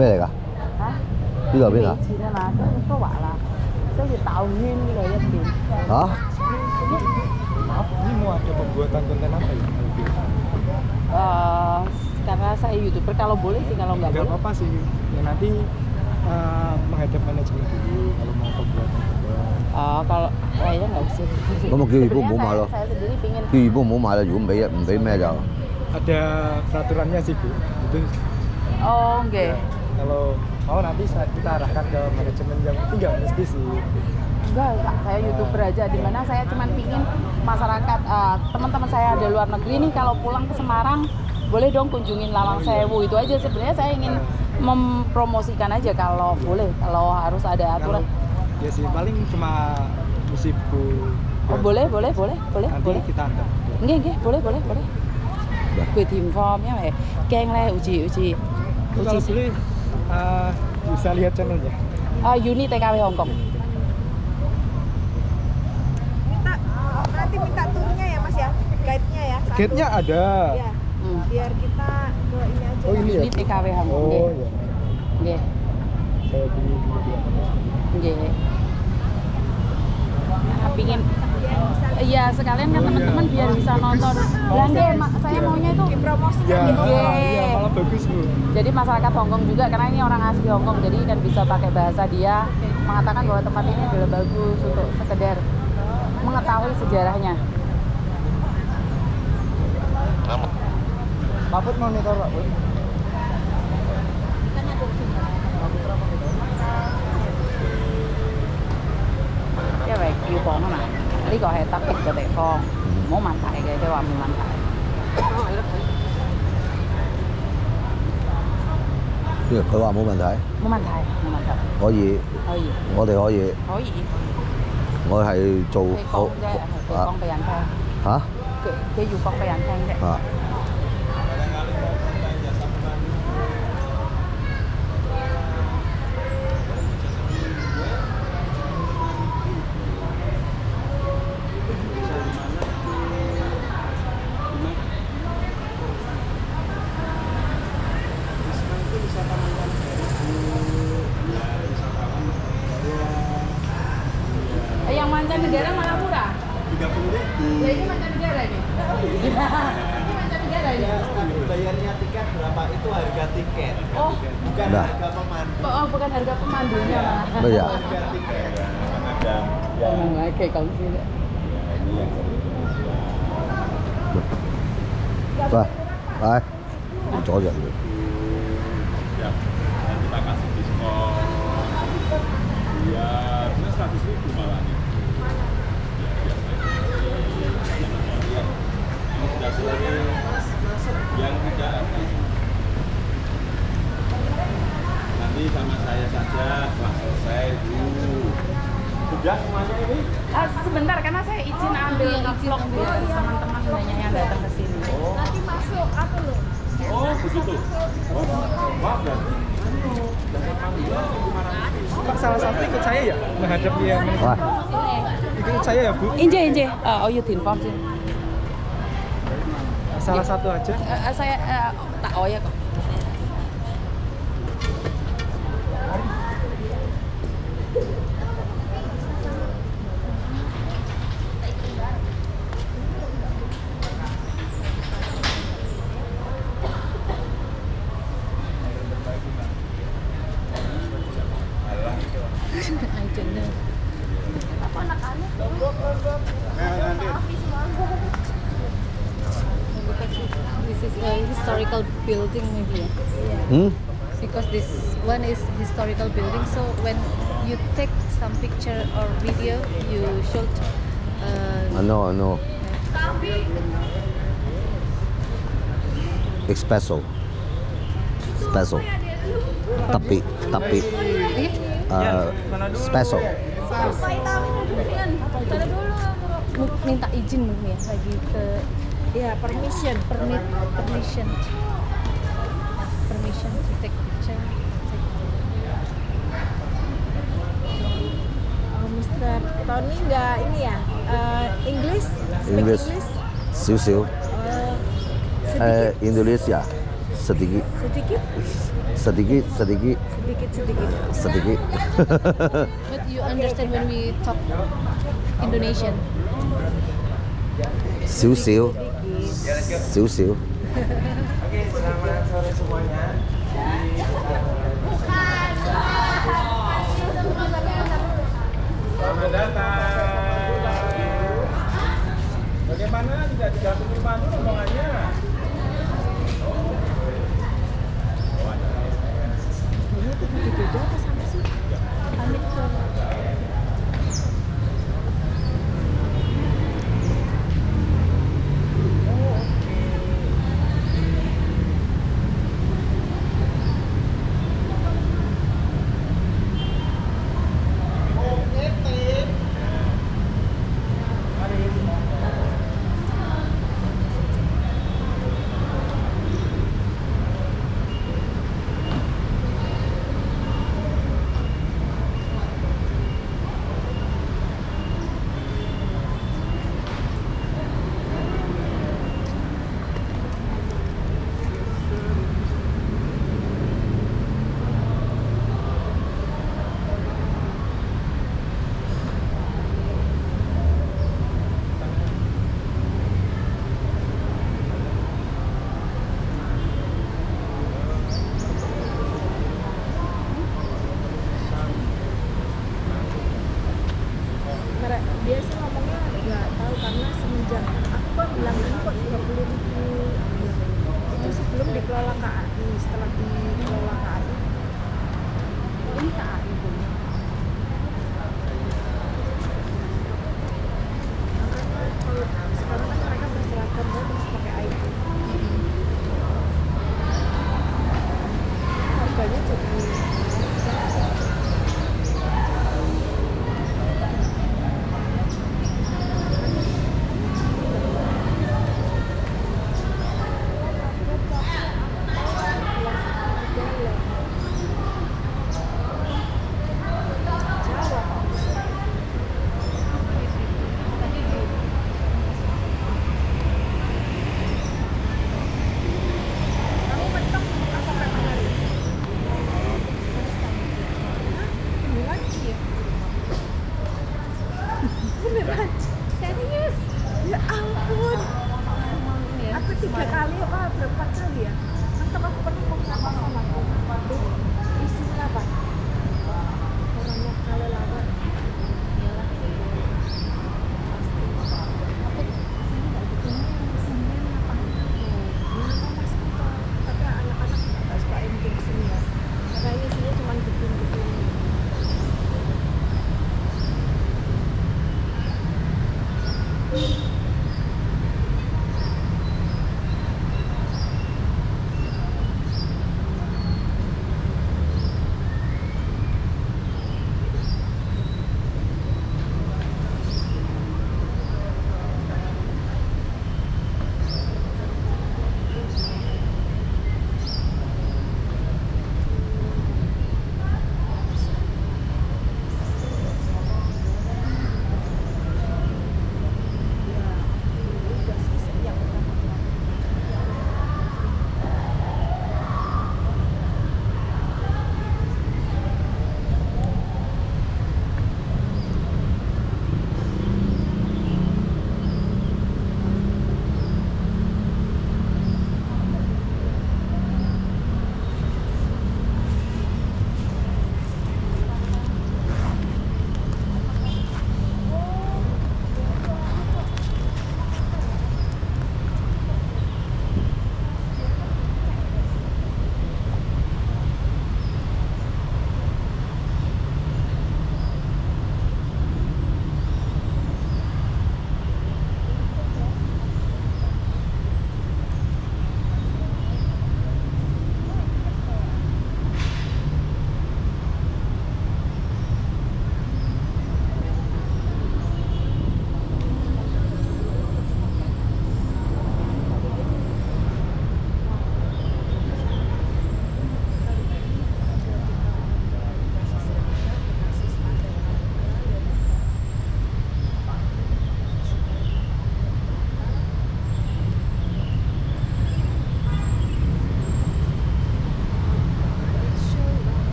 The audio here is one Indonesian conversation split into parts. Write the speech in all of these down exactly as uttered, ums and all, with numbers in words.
咩嚟㗎？呢度邊啊？錢啊嘛，都話啦，即係兜圈呢個一邊。嚇？Kamu ada pembuatan konten apa ya? Karena saya YouTuber, kalau boleh sih, kalau nggak boleh. Nggak apa-apa sih. Ya nanti menghadap manajemen dulu kalau mau pembuatan. Oh, kalau kayaknya nggak bisa. Kamu ke ibu mau malah? Saya sendiri pingin. Ke ibu mau malah juga mbak ya, mbak ini aja. Ada peraturannya sih bu, itu. Oh, enggak. Kalau mau nanti kita arahkan ke manajemen yang tinggal mesti sih. Enggak, saya YouTuber aja. Dimana saya cuma pingin masyarakat teman-teman saya ada luar negeri nih kalau pulang ke Semarang boleh dong kunjungin Lawang Sewu itu aja. Sebenarnya saya ingin mempromosikan aja kalau boleh, kalau harus ada aturan. Ya sih paling cuma musibku. Oh boleh, boleh, boleh, boleh. Nanti kita antar. Enggak, enggak, boleh, boleh, boleh. Quyền tìm form nhé mày, keng le uji uji. Kalau beli bisa lihat channelnya. Uni T K W Hongkong. Minta nanti minta turnya ya mas ya, guide-nya ya. Guide-nya ada. Biar kita ke ini aja. Oh ini ya. Uni T K W Hongkong. Oh ya. Oke. Saya beli dia. Oke. Pingin. Iya sekalian kan teman-teman biar bisa nonton. Belanda saya maunya itu dipromosikan gitu. Iya, malah bagus loh. Jadi masyarakat Hongkong juga karena ini orang asli Hongkong jadi kan bisa pakai bahasa dia mengatakan bahwa tempat ini adalah bagus untuk sekedar mengetahui sejarahnya. Pak Put mau nonton Pak Put? Cái này kêu con hả? Cái này là đặc biệt của địa phương, không có vấn đề, không có vấn đề. Cái này, họ nói không vấn đề. Không vấn đề, không vấn đề. Có gì? Có gì? Tôi thì có gì? Có gì? Tôi là làm tốt. Con bị anh thang. Hả? Cái vụ con bị anh thang đấy. Hả? negara malah murah. tiga puluh ribu. Ya ini mancanegara nih. Ini mancanegara ya. Bayarnya tiket berapa? Itu harga tiket. Oh, bukan nah. harga pemandu. Oh, bukan harga pemandunya malah. Iya. Harga tiket. Ada yang oke kalau sini. Wah, wah. Jauh ya. Ya. Kita kasih diskon. Ya, seratus ribu malah nih. Yang tidak nanti sama saya saja setelah selesai dulu. Sudah semuanya ini? Uh, sebentar, karena saya izin oh, ambil vlog biar teman-teman banyak yang datang ke sini. Oh. Nanti masuk aku loh. Oh begitu. Oh, maaf ya. Pak salah satu ikut saya ya menghadapi yang ikut saya ya Bu. Inje inje. Oh you inform sih. Salah satu aja. Uh, saya uh, tak oh ya kok. Historical building maybe. Hmm? Because this one is historical building, so when you take some picture or video, you should. Uh, I know, I know. It's special. Special. Tapi, tapi. Uh, special. Minta izin mungkin ya lagi ke. Ya, yeah, permission, permit, permission, permission to take picture. Oh, mister Tony nggak ini ya? Uh, English? English? Siu-siu. Uh, eh, Indonesia, sedikit. Sedikit? Sedikit, sedikit. Sedikit, sedikit. Sedikit. But you understand when we talk Indonesian? Siu-siu. Siu-siu. Oke, selamat sore semuanya. Bukan. Selamat datang. Bagaimana tidak digabungin panu rombongannya? Ini tiba-tiba apa sama sih? Amit ke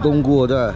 都东过站。